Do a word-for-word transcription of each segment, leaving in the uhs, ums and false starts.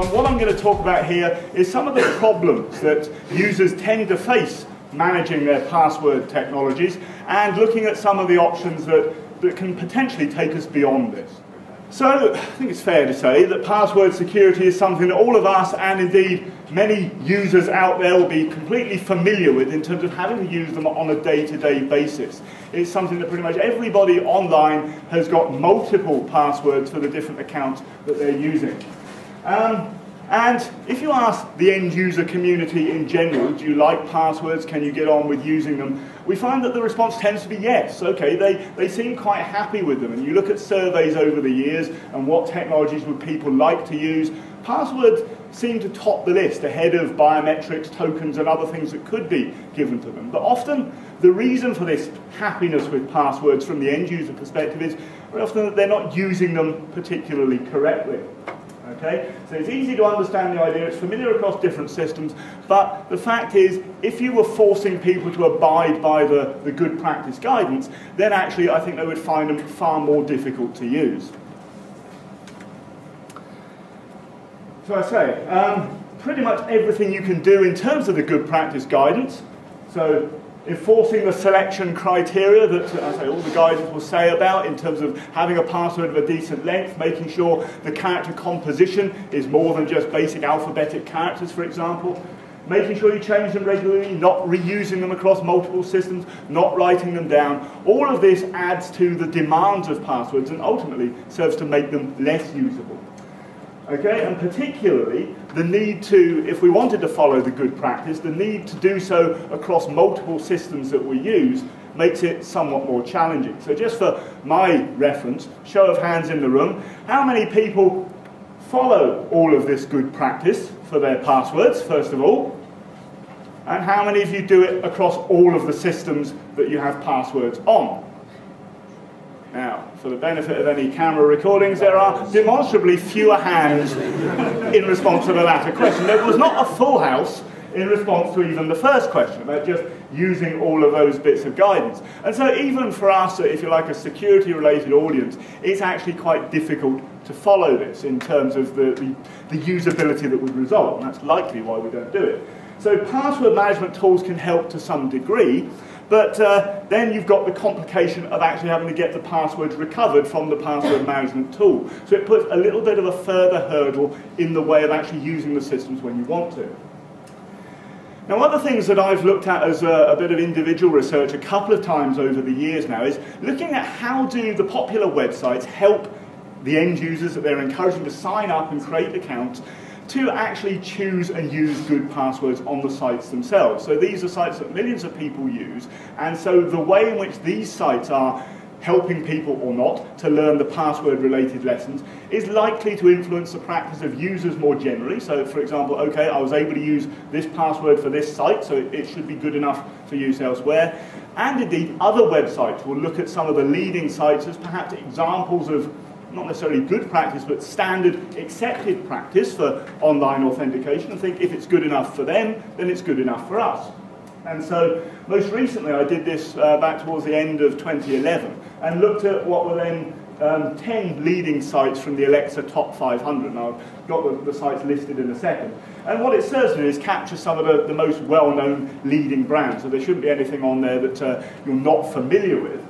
And what I'm going to talk about here is some of the problems that users tend to face managing their password technologies and looking at some of the options that, that can potentially take us beyond this. So, I think it's fair to say that password security is something that all of us, and indeed many users out there, will be completely familiar with in terms of having to use them on a day-to-day basis. It's something that pretty much everybody online has got multiple passwords for the different accounts that they're using. Um, and if you ask the end-user community in general, do you like passwords, can you get on with using them, we find that the response tends to be yes. Okay, they, they seem quite happy with them. And you look at surveys over the years and what technologies would people like to use, passwords seem to top the list ahead of biometrics, tokens and other things that could be given to them. But often the reason for this happiness with passwords from the end-user perspective is often that they're not using them particularly correctly. Okay? So it's easy to understand the idea, it's familiar across different systems, but the fact is, if you were forcing people to abide by the, the good practice guidance, then actually I think they would find them far more difficult to use. So I say, um, pretty much everything you can do in terms of the good practice guidance, so enforcing the selection criteria that I say, all the guidance will say about in terms of having a password of a decent length, making sure the character composition is more than just basic alphabetic characters, for example, making sure you change them regularly, not reusing them across multiple systems, not writing them down. All of this adds to the demands of passwords and ultimately serves to make them less usable. Okay, and particularly the need to, if we wanted to follow the good practice, the need to do so across multiple systems that we use makes it somewhat more challenging. So just for my reference, show of hands in the room, how many people follow all of this good practice for their passwords, first of all? And how many of you do it across all of the systems that you have passwords on? Now, for the benefit of any camera recordings, there are demonstrably fewer hands in response to the latter question. There was not a full house in response to even the first question about just using all of those bits of guidance. And so even for us, if you like, a security-related audience, it's actually quite difficult to follow this in terms of the, the, the usability that would result, and that's likely why we don't do it. So password management tools can help to some degree, but uh, then you've got the complication of actually having to get the passwords recovered from the password management tool. So it puts a little bit of a further hurdle in the way of actually using the systems when you want to. Now, one of the things that I've looked at as a, a bit of individual research a couple of times over the years now is looking at how do the popular websites help the end users that they're encouraging to sign up and create accounts to actually choose and use good passwords on the sites themselves. So these are sites that millions of people use, and so the way in which these sites are helping people or not to learn the password-related lessons is likely to influence the practice of users more generally. So, for example, okay, I was able to use this password for this site, so it should be good enough for use elsewhere. And indeed, other websites will look at some of the leading sites as perhaps examples of not necessarily good practice, but standard accepted practice for online authentication, and think if it's good enough for them, then it's good enough for us. And so, most recently I did this uh, back towards the end of twenty eleven, and looked at what were then um, ten leading sites from the Alexa Top five hundred, and I've got the, the sites listed in a second. And what it serves to do is capture some of the, the most well-known leading brands, so there shouldn't be anything on there that uh, you're not familiar with.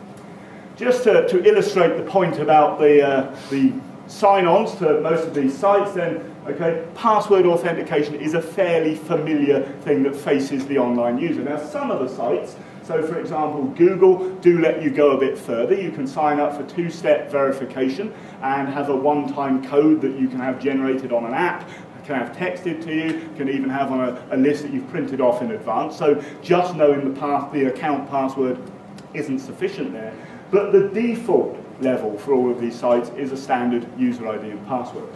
Just to, to illustrate the point about the, uh, the sign-ons to most of these sites, then, okay, password authentication is a fairly familiar thing that faces the online user. Now, some of the sites, so for example, Google, do let you go a bit further. You can sign up for two-step verification and have a one-time code that you can have generated on an app, can have texted to you, can even have on a, a list that you've printed off in advance. So just knowing the, path, the account password isn't sufficient there. But the default level for all of these sites is a standard user I D and password.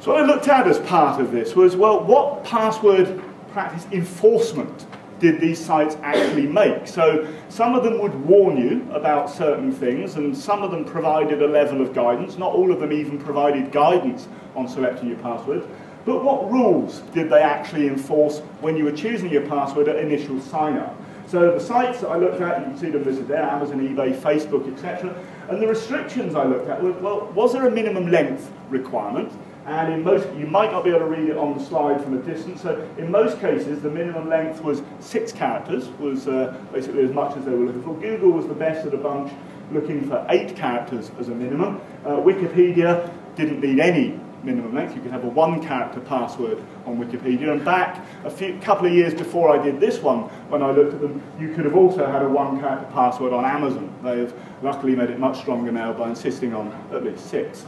So what I looked at as part of this was, well, what password practice enforcement did these sites actually make? So some of them would warn you about certain things, and some of them provided a level of guidance. Not all of them even provided guidance on selecting your password. But what rules did they actually enforce when you were choosing your password at initial sign-up? So the sites that I looked at, you can see them listed there, Amazon, eBay, Facebook, et cetera. And the restrictions I looked at were, well, was there a minimum length requirement? and in most, you might not be able to read it on the slide from a distance, so in most cases the minimum length was six characters, was uh, basically as much as they were looking for. Google was the best of the bunch, looking for eight characters as a minimum. Uh, Wikipedia didn't need any minimum length, you could have a one character password on Wikipedia, and back a few couple of years before I did this one, when I looked at them, you could have also had a one character password on Amazon. They have luckily made it much stronger now by insisting on at least six.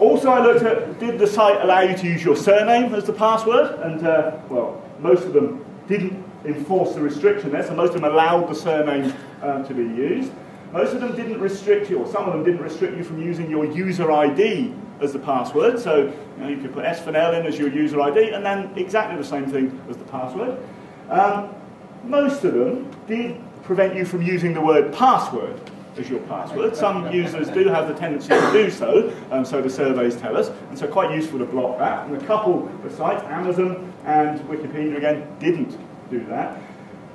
Also I looked at, did the site allow you to use your surname as the password, and uh, well, most of them didn't enforce the restriction there, so most of them allowed the surname uh, to be used. Most of them didn't restrict you, or some of them didn't restrict you from using your user I D as the password, so you know, you could put S for L in as your user I D, and then exactly the same thing as the password. Um, most of them did prevent you from using the word password as your password. Some users do have the tendency to do so, um, so the surveys tell us, and so quite useful to block that. And a couple of sites, Amazon and Wikipedia again, didn't do that.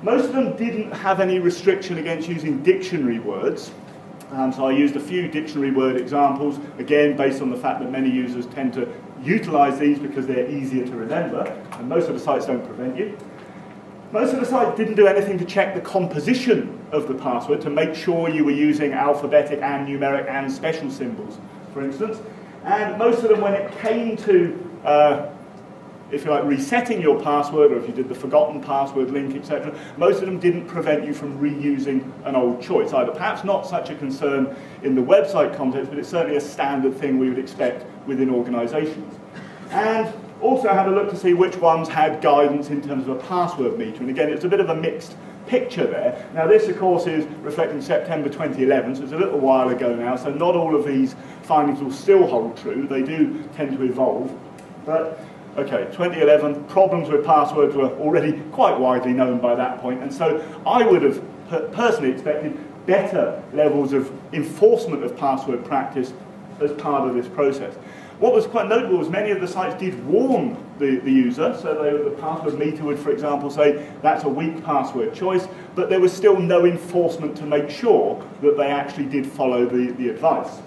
Most of them didn't have any restriction against using dictionary words. Um, so I used a few dictionary word examples, again based on the fact that many users tend to utilise these because they're easier to remember, and most of the sites don't prevent you. Most of the sites didn't do anything to check the composition of the password to make sure you were using alphabetic and numeric and special symbols, for instance. And most of them, when it came to uh, if you like resetting your password, or if you did the forgotten password link, et cetera, most of them didn't prevent you from reusing an old choice either. Perhaps not such a concern in the website context, but it's certainly a standard thing we would expect within organisations. And also had a look to see which ones had guidance in terms of a password meter, and again it's a bit of a mixed picture there. Now this of course is reflecting September twenty eleven, so it's a little while ago now, so not all of these findings will still hold true, they do tend to evolve, but okay, twenty eleven, problems with passwords were already quite widely known by that point, and so I would have per personally expected better levels of enforcement of password practice as part of this process. What was quite notable was many of the sites did warn the, the user, so they, the password meter would, for example, say that's a weak password choice, but there was still no enforcement to make sure that they actually did follow the, the advice.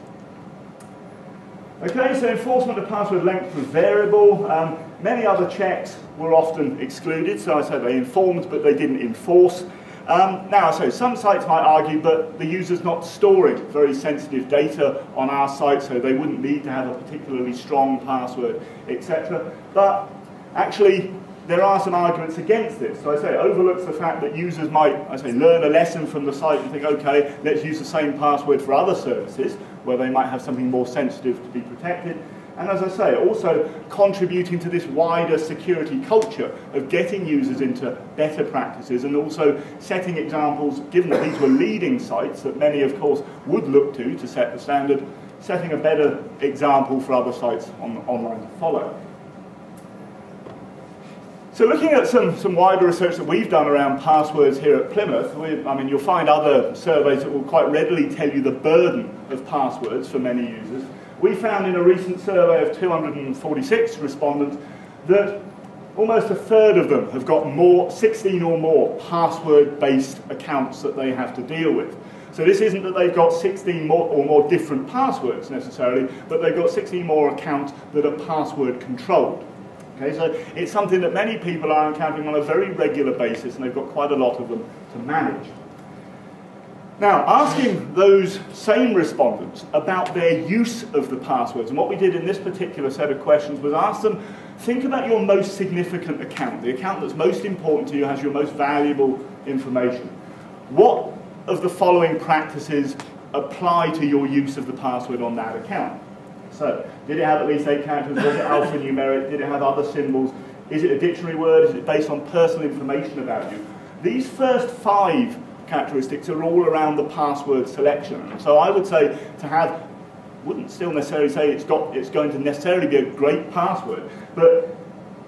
Okay, so enforcement of password length was variable. Um, many other checks were often excluded, so I said they informed, but they didn't enforce. Um, now, so some sites might argue, but the user's not storing very sensitive data on our site, so they wouldn't need to have a particularly strong password, et cetera. But actually, there are some arguments against this. So I say it overlooks the fact that users might, I say, learn a lesson from the site and think, okay, let's use the same password for other services, where they might have something more sensitive to be protected. And as I say, also contributing to this wider security culture of getting users into better practices, and also setting examples, given that these were leading sites that many, of course, would look to to set the standard, setting a better example for other sites on, online to follow. So looking at some, some wider research that we've done around passwords here at Plymouth, we, I mean, you'll find other surveys that will quite readily tell you the burden of passwords for many users. We found in a recent survey of two hundred forty-six respondents that almost a third of them have got more, sixteen or more password-based accounts that they have to deal with. So this isn't that they've got sixteen more or more different passwords necessarily, but they've got sixteen more accounts that are password controlled. Okay, so it's something that many people are encountering on a very regular basis, and they've got quite a lot of them to manage. Now, asking those same respondents about their use of the passwords, and what we did in this particular set of questions was ask them, think about your most significant account, the account that's most important to you, has your most valuable information. What of the following practices apply to your use of the password on that account? So, did it have at least eight characters? Was it alphanumeric? Did it have other symbols? Is it a dictionary word? Is it based on personal information about you? These first five characteristics are all around the password selection. So I would say to have, wouldn't still necessarily say it's got, it's going to necessarily be a great password, but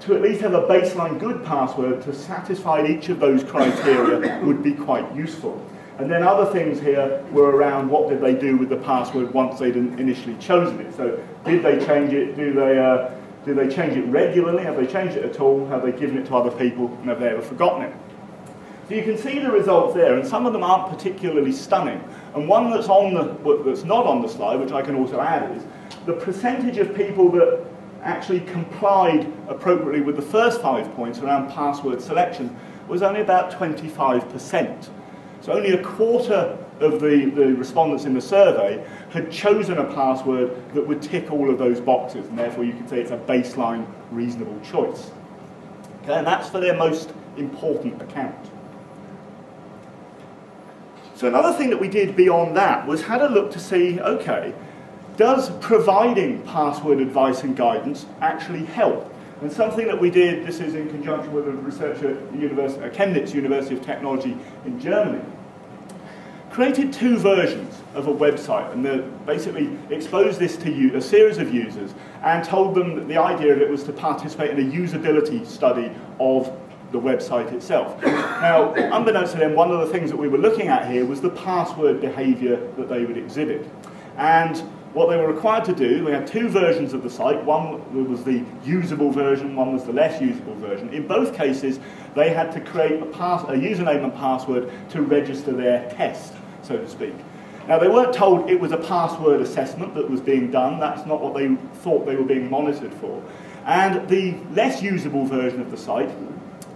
to at least have a baseline good password to satisfy each of those criteria would be quite useful. And then other things here were around what did they do with the password once they'd initially chosen it. So did they change it? Do they, uh, do they change it regularly? Have they changed it at all? Have they given it to other people? And have they ever forgotten it? So you can see the results there, and some of them aren't particularly stunning. And one that's, on the, that's not on the slide, which I can also add, is the percentage of people that actually complied appropriately with the first five points around password selection was only about twenty-five percent. So only a quarter of the, the respondents in the survey had chosen a password that would tick all of those boxes, and therefore you could say it's a baseline reasonable choice. Okay, and that's for their most important account. So another thing that we did beyond that was had a look to see, okay, does providing password advice and guidance actually help? And something that we did, this is in conjunction with a researcher at Chemnitz University of Technology in Germany, created two versions of a website and basically exposed this to you, a series of users, and told them that the idea of it was to participate in a usability study of the website itself. Now, unbeknownst to them, one of the things that we were looking at here was the password behavior that they would exhibit. And what they were required to do, we had two versions of the site, one was the usable version, one was the less usable version. In both cases, they had to create a, pass a username and password to register their test, so to speak. Now, they weren't told it was a password assessment that was being done, that's not what they thought they were being monitored for. And the less usable version of the site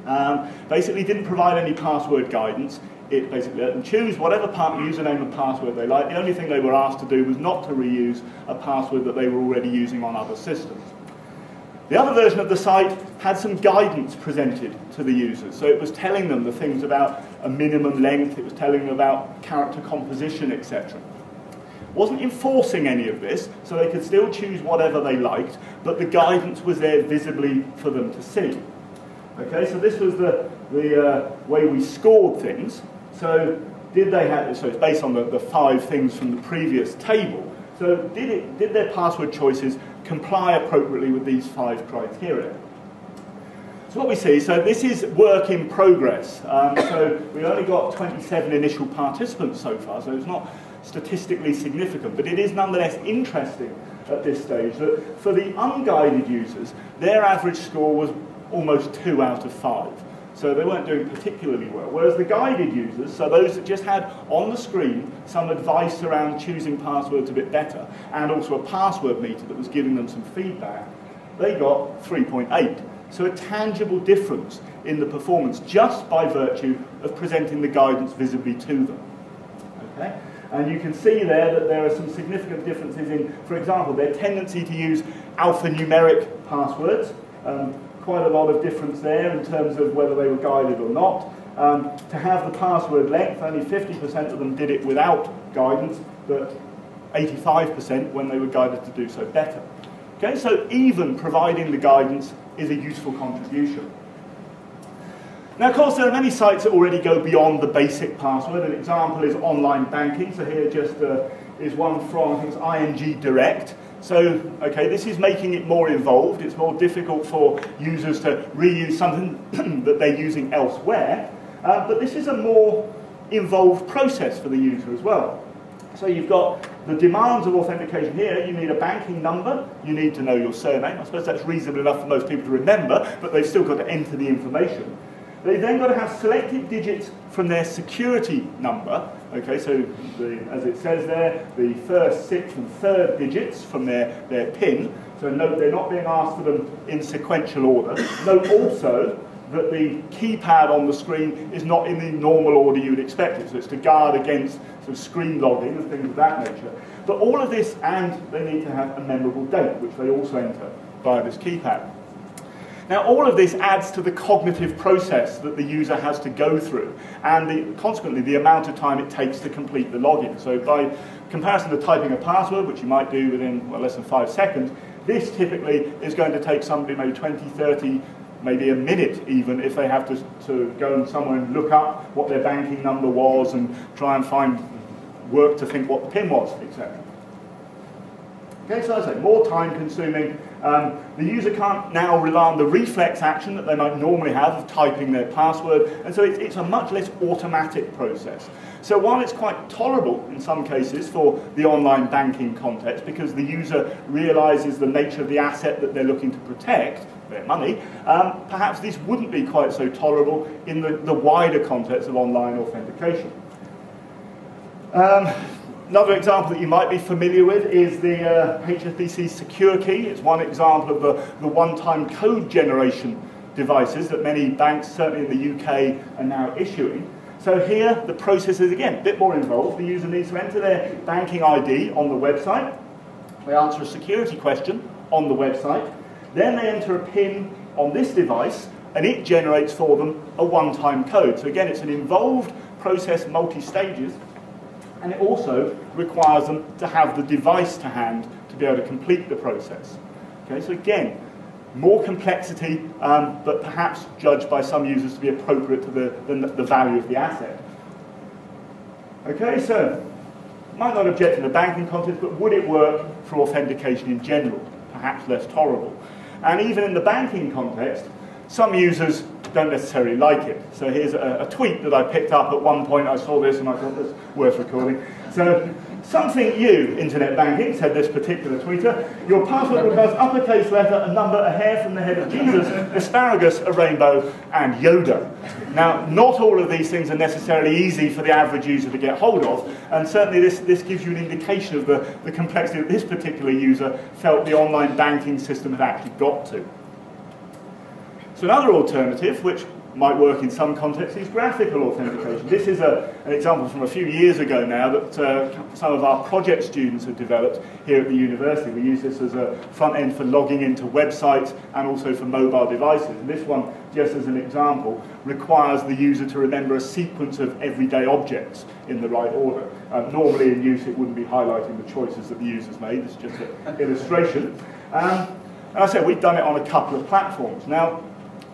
um, basically didn't provide any password guidance. It basically let them choose whatever part, username and password they like. The only thing they were asked to do was not to reuse a password that they were already using on other systems. The other version of the site had some guidance presented to the users. So it was telling them the things about a minimum length, it was telling them about character composition, et cetera. It wasn't enforcing any of this, so they could still choose whatever they liked, but the guidance was there visibly for them to see. Okay, so this was the, the uh, way we scored things. So did they have, so it's based on the, the five things from the previous table. So did, it, did their password choices comply appropriately with these five criteria? So what we see, so this is work in progress. Um, so we've only got twenty-seven initial participants so far, so it's not statistically significant, but it is nonetheless interesting at this stage that for the unguided users, their average score was almost two out of five. So they weren't doing particularly well. Whereas the guided users, so those that just had on the screen some advice around choosing passwords a bit better, and also a password meter that was giving them some feedback, they got three point eight. So a tangible difference in the performance just by virtue of presenting the guidance visibly to them. Okay? And you can see there that there are some significant differences in, for example, their tendency to use alphanumeric passwords. Um, Quite a lot of difference there in terms of whether they were guided or not. Um, to have the password length, only fifty percent of them did it without guidance, but eighty-five percent when they were guided to do so better. Okay, so even providing the guidance is a useful contribution. Now, of course, there are many sites that already go beyond the basic password. An example is online banking. So here just uh, is one from, I think it's I N G Direct. So, okay, this is making it more involved. It's more difficult for users to reuse something that they're using elsewhere. Uh, but this is a more involved process for the user as well. So you've got the demands of authentication here. You need a banking number. You need to know your surname. I suppose that's reasonable enough for most people to remember, but they've still got to enter the information. They've then got to have selected digits from their security number. Okay, so the, as it says there, the first, sixth, and third digits from their, their PIN. So note they're not being asked for them in sequential order. Note also that the keypad on the screen is not in the normal order you'd expect it. So it's to guard against sort of screen logging and things of that nature. But all of this, and they need to have a memorable date, which they also enter via this keypad. Now, all of this adds to the cognitive process that the user has to go through, and the, consequently the amount of time it takes to complete the login. So by comparison to typing a password, which you might do within well, less than five seconds, this typically is going to take somebody maybe twenty, thirty, maybe a minute even, if they have to, to go somewhere and look up what their banking number was and try and find work to think what the PIN was, et cetera. Okay, so as I say, more time consuming. Um, the user can't now rely on the reflex action that they might normally have of typing their password, and so it's, it's a much less automatic process. So while it's quite tolerable in some cases for the online banking context, because the user realizes the nature of the asset that they're looking to protect, their money, um, perhaps this wouldn't be quite so tolerable in the, the wider context of online authentication. Um, Another example that you might be familiar with is the uh, H S B C secure key. It's one example of the, the one-time code generation devices that many banks, certainly in the U K, are now issuing. So here, the process is, again, a bit more involved. The user needs to enter their banking I D on the website. They answer a security question on the website. Then they enter a PIN on this device, and it generates for them a one-time code. So again, it's an involved process, multi-stages. And it also requires them to have the device to hand to be able to complete the process. Okay, so again, more complexity, um, but perhaps judged by some users to be appropriate to the, the, the value of the asset. Okay, so might not object in the banking context, but would it work for authentication in general? Perhaps less tolerable. And even in the banking context, some users don't necessarily like it. So here's a, a tweet that I picked up at one point. I saw this and I thought that's worth recording. So, something you, internet banking, said this particular tweeter, your password requires uppercase letter, a number, a hair from the head of Jesus, asparagus, a rainbow, and Yoda. Now, not all of these things are necessarily easy for the average user to get hold of, and certainly this, this gives you an indication of the, the complexity that this particular user felt the online banking system had actually got to. So another alternative, which might work in some contexts, is graphical authentication. This is a, an example from a few years ago now that uh, some of our project students have developed here at the university. We use this as a front end for logging into websites and also for mobile devices. And this one, just as an example, requires the user to remember a sequence of everyday objects in the right order. Um, normally in use it wouldn't be highlighting the choices that the user's made. It's just an illustration. Um, and I said we've done it on a couple of platforms. Now,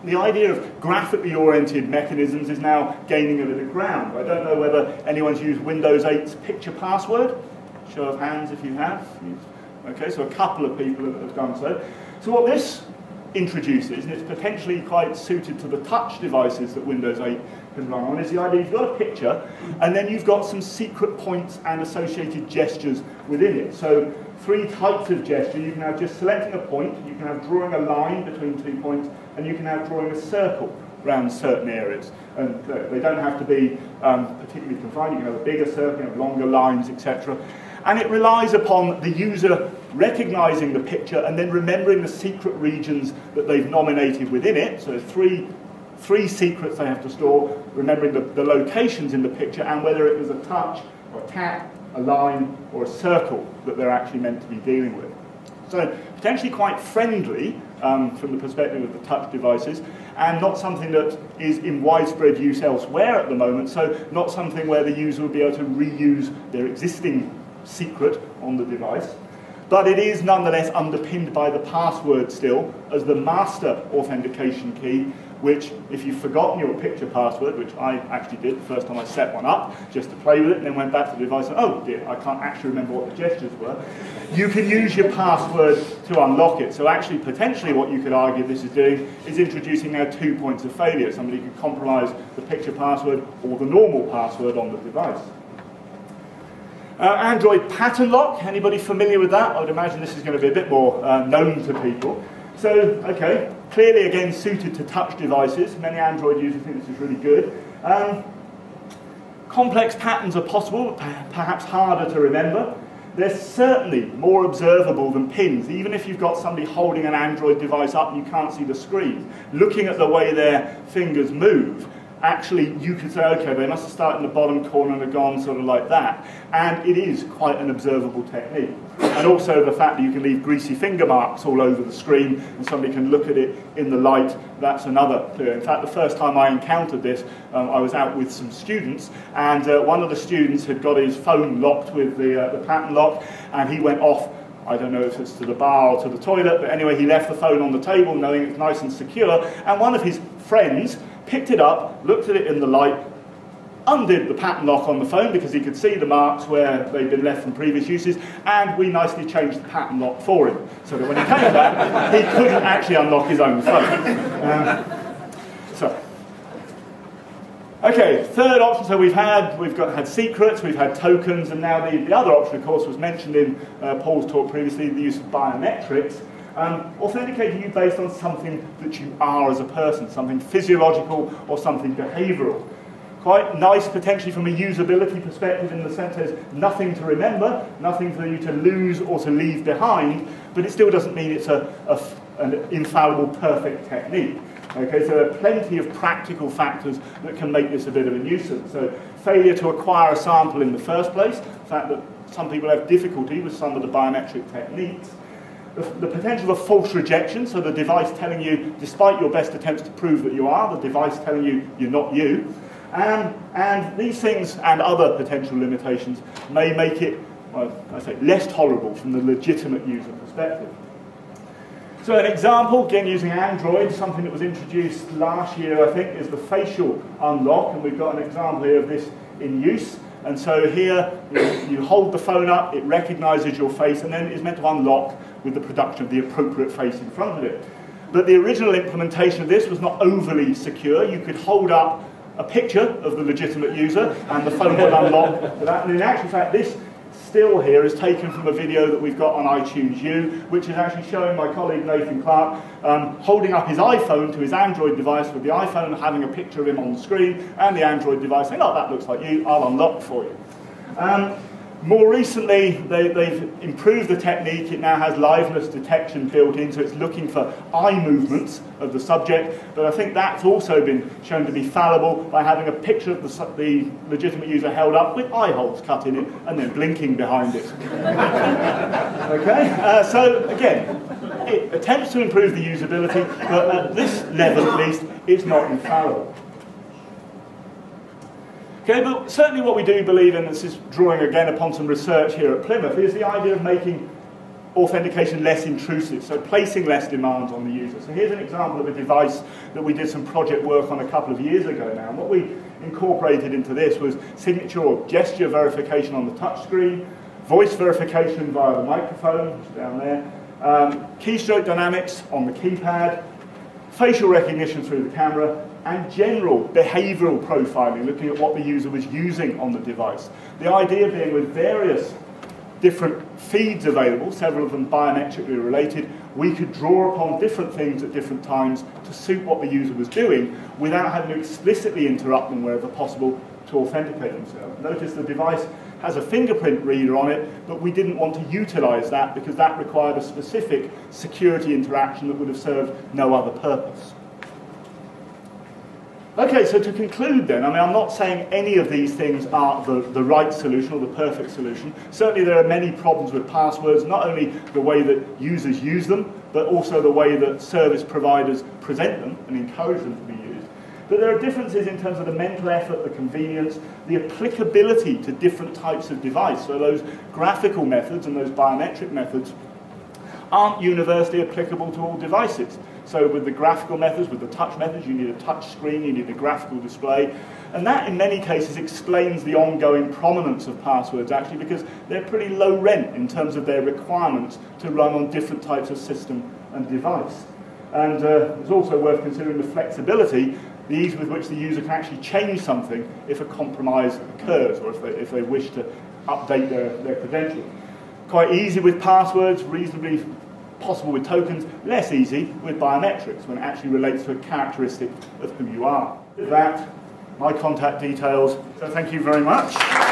the idea of graphically oriented mechanisms is now gaining a bit of ground. I don't know whether anyone's used Windows eight's picture password. Show of hands if you have. Okay, so a couple of people have done so. So what this introduces, and it's potentially quite suited to the touch devices that Windows eight can run on, is the idea you've got a picture, and then you've got some secret points and associated gestures within it. So three types of gesture. You can have just selecting a point, you can have drawing a line between two points, and you can have drawing a circle around certain areas. And they don't have to be um, particularly confined. You can have a bigger circle, you can have longer lines, et cetera. And it relies upon the user recognizing the picture and then remembering the secret regions that they've nominated within it. So three, three secrets they have to store, remembering the, the locations in the picture and whether it was a touch or a tap, a line or a circle that they're actually meant to be dealing with. So potentially quite friendly um, from the perspective of the touch devices, and not something that is in widespread use elsewhere at the moment, so not something where the user would be able to reuse their existing secret on the device. But it is nonetheless underpinned by the password still as the master authentication key, which if you've forgotten your picture password, which I actually did the first time I set one up, just to play with it, and then went back to the device and, oh dear, I can't actually remember what the gestures were, you can use your password to unlock it. So actually, potentially what you could argue this is doing is introducing now two points of failure. Somebody could compromise the picture password or the normal password on the device. Uh, Android Pattern Lock, anybody familiar with that? I would imagine this is going to be a bit more uh, known to people. So, okay, clearly again suited to touch devices. Many Android users think this is really good. Um, complex patterns are possible, but perhaps harder to remember. They're certainly more observable than pins. Even if you've got somebody holding an Android device up and you can't see the screen, looking at the way their fingers move, actually you could say, okay, they must have started in the bottom corner and have gone sort of like that. And it is quite an observable technique. And also the fact that you can leave greasy finger marks all over the screen and somebody can look at it in the light, that's another clue. In fact, the first time I encountered this, um, I was out with some students, and uh, one of the students had got his phone locked with the, uh, the pattern lock, and he went off. I don't know if it's to the bar or to the toilet, but anyway, he left the phone on the table knowing it's nice and secure, and one of his friends picked it up, looked at it in the light, undid the pattern lock on the phone because he could see the marks where they'd been left from previous uses, and we nicely changed the pattern lock for him, so that when he came back, he couldn't actually unlock his own phone. Um, so. Okay, third option, so we've had, we've got, had secrets, we've had tokens, and now the, the other option, of course, was mentioned in uh, Paul's talk previously, the use of biometrics. Um, authenticating you based on something that you are as a person, something physiological or something behavioural. Of quite nice potentially from a usability perspective in the sense there's nothing to remember, nothing for you to lose or to leave behind, but it still doesn't mean it's a, a, an infallible, perfect technique. Okay, so there are plenty of practical factors that can make this a bit of a nuisance. So failure to acquire a sample in the first place, the fact that some people have difficulty with some of the biometric techniques, the, the potential of false rejection, so the device telling you, despite your best attempts to prove that you are, the device telling you you're not you, and, and these things and other potential limitations may make it, well, I say, less tolerable from the legitimate user perspective. So an example, again using Android, something that was introduced last year, I think, is the facial unlock, and we've got an example here of this in use. And so here, you hold the phone up, it recognises your face, and then it's meant to unlock with the production of the appropriate face in front of it. But the original implementation of this was not overly secure. You could hold up a picture of the legitimate user, and the phone would unlock that. And in actual fact, this still here is taken from a video that we've got on iTunes U, which is actually showing my colleague Nathan Clark um, holding up his iPhone to his Android device, with the iPhone having a picture of him on the screen, and the Android device saying, oh, that looks like you, I'll unlock for you. Um, more recently, they, they've improved the technique. It now has liveness detection built in, so it's looking for eye movements of the subject, but I think that's also been shown to be fallible by having a picture of the, the legitimate user held up with eye holes cut in it and then blinking behind it. Okay? Uh, so, again, it attempts to improve the usability, but at this level at least, it's not infallible. Okay, but certainly what we do believe in, and this is drawing again upon some research here at Plymouth, is the idea of making authentication less intrusive, so placing less demands on the user. So here's an example of a device that we did some project work on a couple of years ago now. And what we incorporated into this was signature or gesture verification on the touchscreen, voice verification via the microphone, which is down there, um, keystroke dynamics on the keypad, facial recognition through the camera, and general behavioural profiling, looking at what the user was using on the device. The idea being, with various different feeds available, several of them biometrically related, we could draw upon different things at different times to suit what the user was doing without having to explicitly interrupt them wherever possible to authenticate themselves. Notice the device has a fingerprint reader on it, but we didn't want to utilise that because that required a specific security interaction that would have served no other purpose. Okay, so to conclude then, I mean, I'm not saying any of these things are the, the right solution or the perfect solution. Certainly there are many problems with passwords, not only the way that users use them, but also the way that service providers present them and encourage them to be used. But there are differences in terms of the mental effort, the convenience, the applicability to different types of device. So those graphical methods and those biometric methods aren't universally applicable to all devices. So with the graphical methods, with the touch methods, you need a touch screen, you need a graphical display. And that, in many cases, explains the ongoing prominence of passwords, actually, because they're pretty low rent in terms of their requirements to run on different types of system and device. And uh, it's also worth considering the flexibility, the ease with which the user can actually change something if a compromise occurs, or if they, if they wish to update their, their credentials. Quite easy with passwords, reasonably possible with tokens, less easy with biometrics when it actually relates to a characteristic of who you are. With that, my contact details. So thank you very much.